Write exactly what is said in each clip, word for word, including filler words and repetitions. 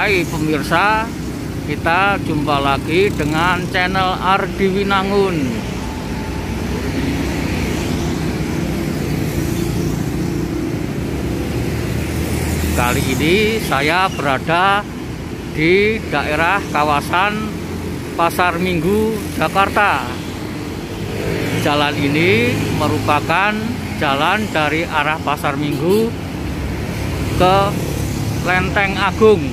Manggarai, pemirsa. Kita jumpa lagi dengan channel Ardi Winangun. Kali ini saya berada di daerah kawasan Pasar Minggu, Jakarta. Jalan ini merupakan jalan dari arah Pasar Minggu ke Lenteng Agung.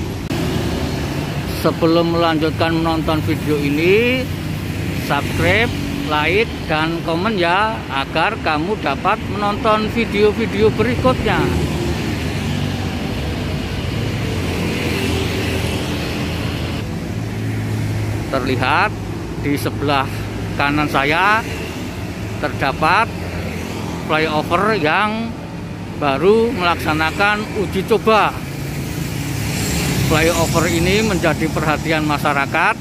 Sebelum melanjutkan menonton video ini, subscribe, like, dan komen ya, agar kamu dapat menonton video-video berikutnya. Terlihat di sebelah kanan saya terdapat flyover yang baru melaksanakan uji coba. Flyover ini menjadi perhatian masyarakat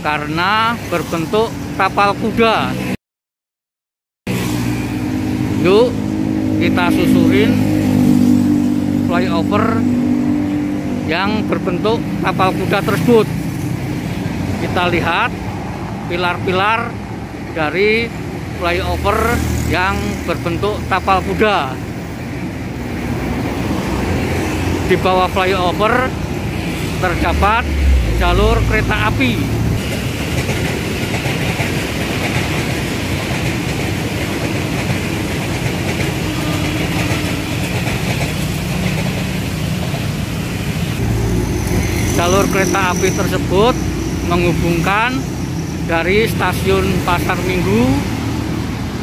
karena berbentuk tapal kuda. Yuk kita susurin flyover yang berbentuk tapal kuda tersebut. Kita lihat pilar-pilar dari flyover yang berbentuk tapal kuda. Di bawah flyover terdapat jalur kereta api. Jalur kereta api tersebut menghubungkan dari Stasiun Pasar Minggu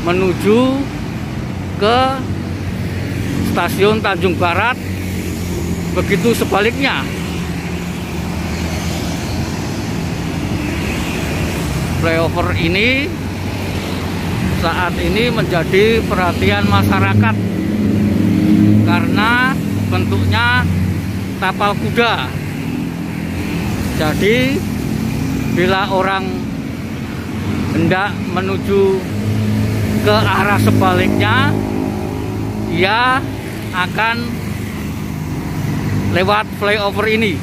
menuju ke Stasiun Tanjung Barat, begitu sebaliknya. Flyover ini saat ini menjadi perhatian masyarakat karena bentuknya tapal kuda. Jadi bila orang hendak menuju ke arah sebaliknya, ia akan lewat flyover ini.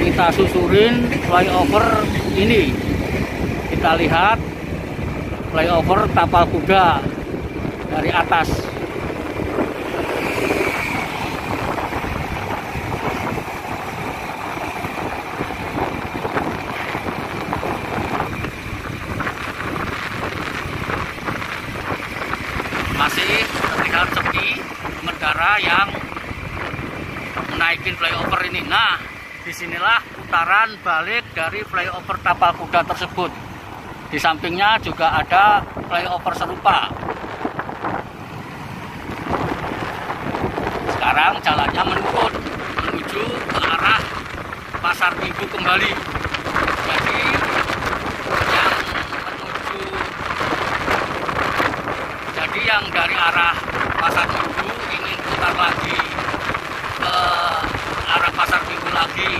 Kita susurin flyover ini. Kita lihat flyover tapal kuda dari atas. Masih terlihat sepi pengendara yang menaikin flyover ini. Nah, disinilah putaran balik dari flyover tapal kuda tersebut. Di sampingnya juga ada flyover serupa. Sekarang jalannya menurun menuju ke arah Pasar Minggu kembali. Jadi yang menuju, jadi yang dari arah Pasar Minggu ingin putar lagi ke arah Pasar Minggu lagi,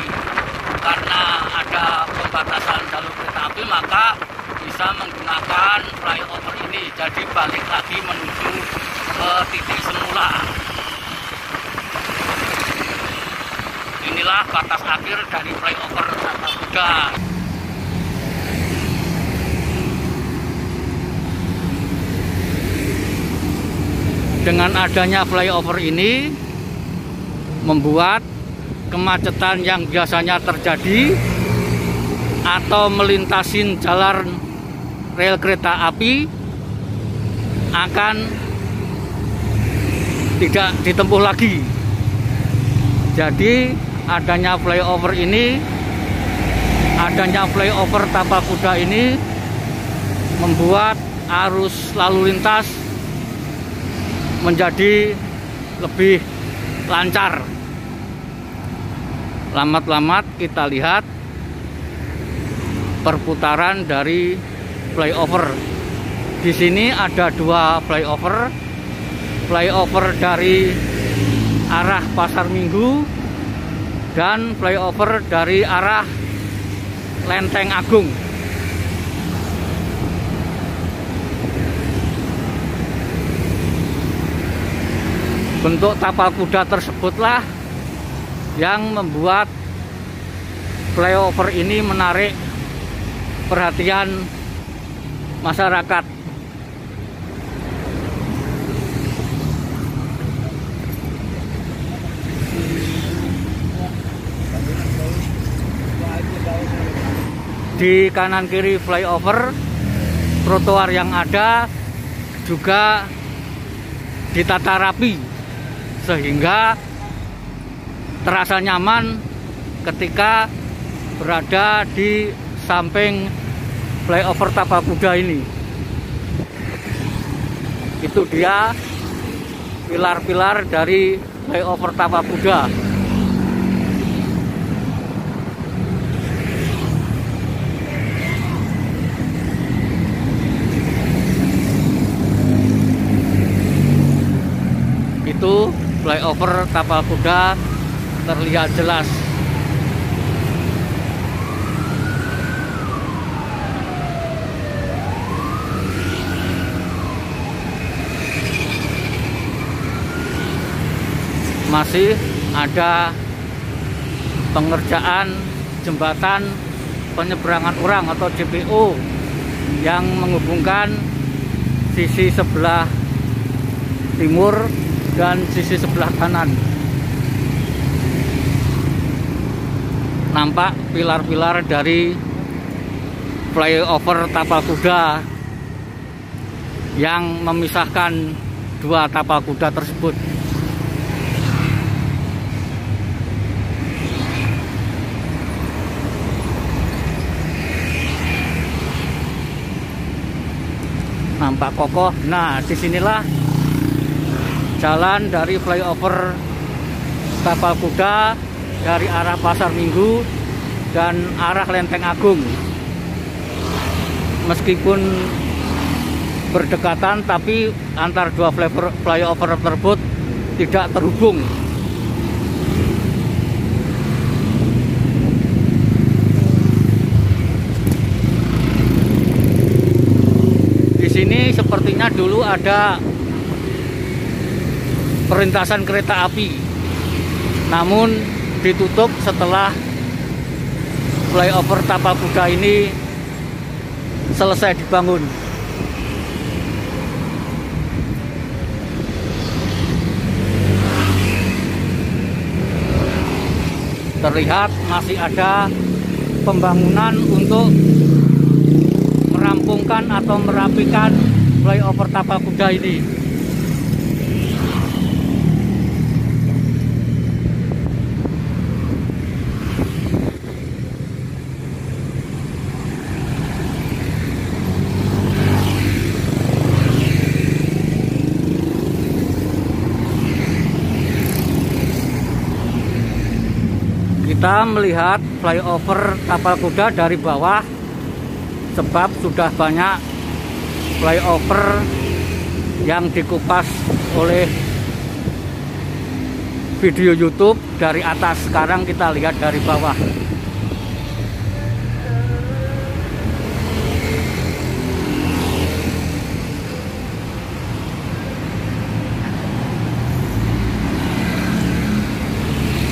karena ada pembatasan jalur kereta api, maka bisa menggunakan flyover ini. Jadi balik lagi menuju ke titik semula. Inilah batas akhir dari flyover tapal kuda. Dengan adanya flyover ini membuat kemacetan yang biasanya terjadi atau melintasi jalan rel kereta api akan tidak ditempuh lagi. Jadi adanya flyover ini, adanya flyover tapal kuda ini membuat arus lalu lintas menjadi lebih lancar. Lamat-lamat kita lihat perputaran dari flyover. Di sini ada dua flyover, flyover dari arah Pasar Minggu dan flyover dari arah Lenteng Agung. Bentuk tapal kuda tersebutlah yang membuat flyover ini menarik perhatian masyarakat. Di kanan kiri flyover, trotoar yang ada juga ditata rapi sehingga terasa nyaman ketika berada di samping flyover tapal kuda ini. Itu dia pilar-pilar dari flyover tapal kuda. Itu flyover tapal kuda terlihat jelas. Masih ada pengerjaan jembatan penyeberangan orang atau J P O yang menghubungkan sisi sebelah timur dan sisi sebelah kanan. Nampak pilar-pilar dari flyover tapal kuda yang memisahkan dua tapal kuda tersebut. Nampak kokoh. Nah, disinilah jalan dari flyover tapal kuda dari arah Pasar Minggu dan arah Lenteng Agung. Meskipun berdekatan, tapi antar dua flyover tersebut tidak terhubung. Di sini sepertinya dulu ada perintasan kereta api, namun ditutup setelah flyover tapal kuda ini selesai dibangun. Terlihat masih ada pembangunan untuk merampungkan atau merapikan flyover tapal kuda ini. Kita melihat flyover tapal kuda dari bawah, sebab sudah banyak flyover yang dikupas oleh video YouTube dari atas. Sekarang kita lihat dari bawah.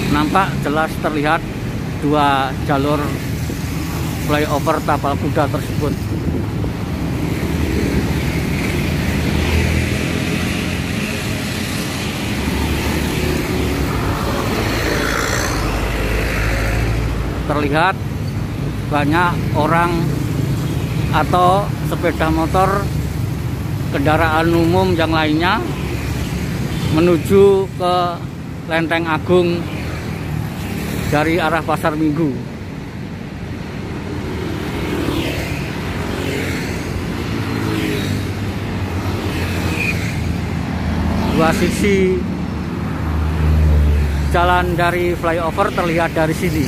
Nampak jelas terlihat dua jalur flyover tapal kuda tersebut. Terlihat banyak orang atau sepeda motor, kendaraan umum yang lainnya menuju ke Lenteng Agung dari arah Pasar Minggu. Dua sisi jalan dari flyover terlihat dari sini.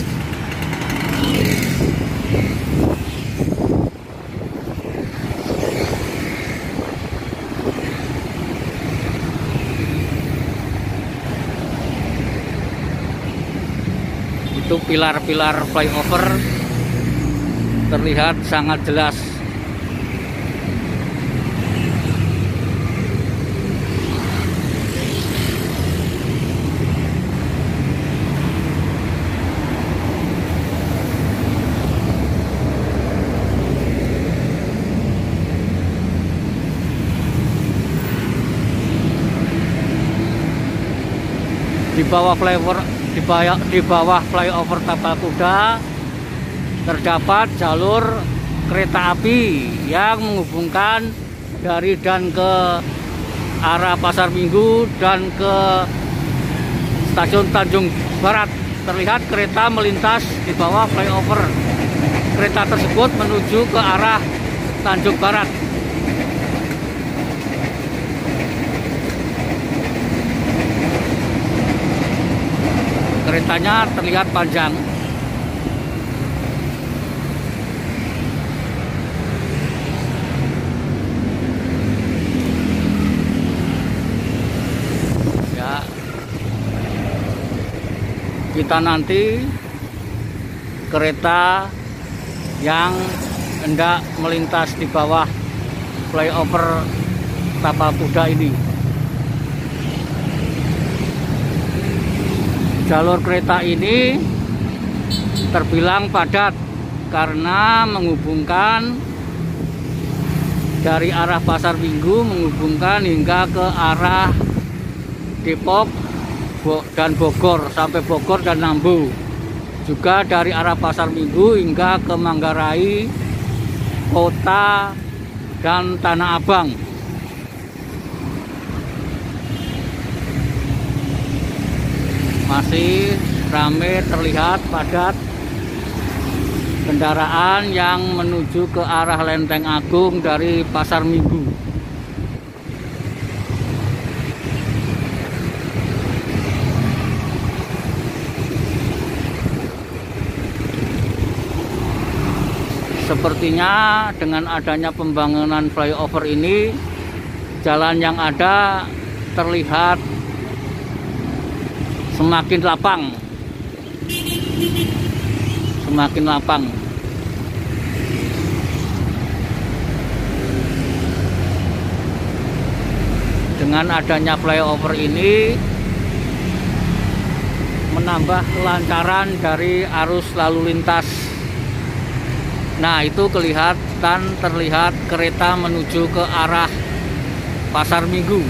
Itu pilar-pilar flyover terlihat sangat jelas. di bawah flyover di bawah, di bawah flyover Tapal Kuda terdapat jalur kereta api yang menghubungkan dari dan ke arah Pasar Minggu dan ke Stasiun Tanjung Barat. Terlihat kereta melintas di bawah flyover. Kereta tersebut menuju ke arah Tanjung Barat. Keretanya terlihat panjang. Ya. Kita nanti kereta yang hendak melintas di bawah flyover Tapal Kuda ini. Jalur kereta ini terbilang padat karena menghubungkan dari arah Pasar Minggu menghubungkan hingga ke arah Depok dan Bogor sampai Bogor dan Nambu. Juga dari arah Pasar Minggu hingga ke Manggarai, Kota dan Tanah Abang. Masih ramai terlihat padat kendaraan yang menuju ke arah Lenteng Agung dari Pasar Minggu. Sepertinya dengan adanya pembangunan flyover ini, jalan yang ada terlihat semakin lapang, semakin lapang. Dengan adanya flyover ini menambah kelancaran dari arus lalu lintas. Nah, itu kelihatan terlihat kereta menuju ke arah Pasar Minggu.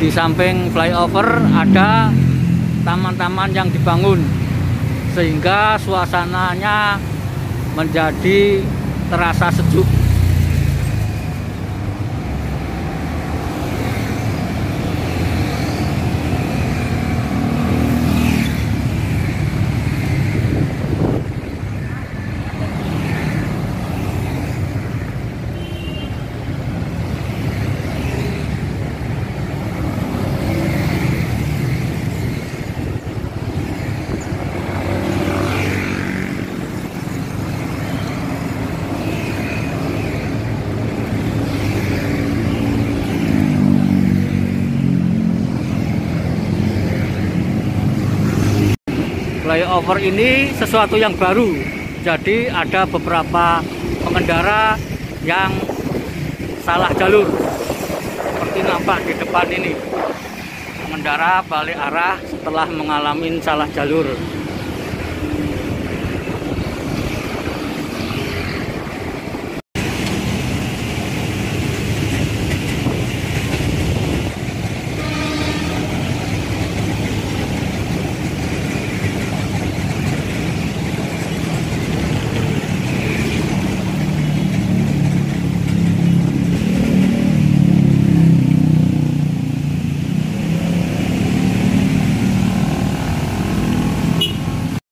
Di samping flyover ada taman-taman yang dibangun sehingga suasananya menjadi terasa sejuk. Flyover ini sesuatu yang baru, jadi ada beberapa pengendara yang salah jalur. Seperti nampak di depan ini, pengendara balik arah setelah mengalami salah jalur.